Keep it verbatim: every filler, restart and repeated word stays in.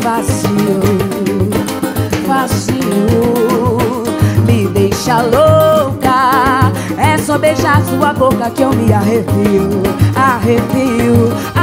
vazio, vazio. Me deixa louca, é só beijar sua boca que eu me arrepio, arrepio.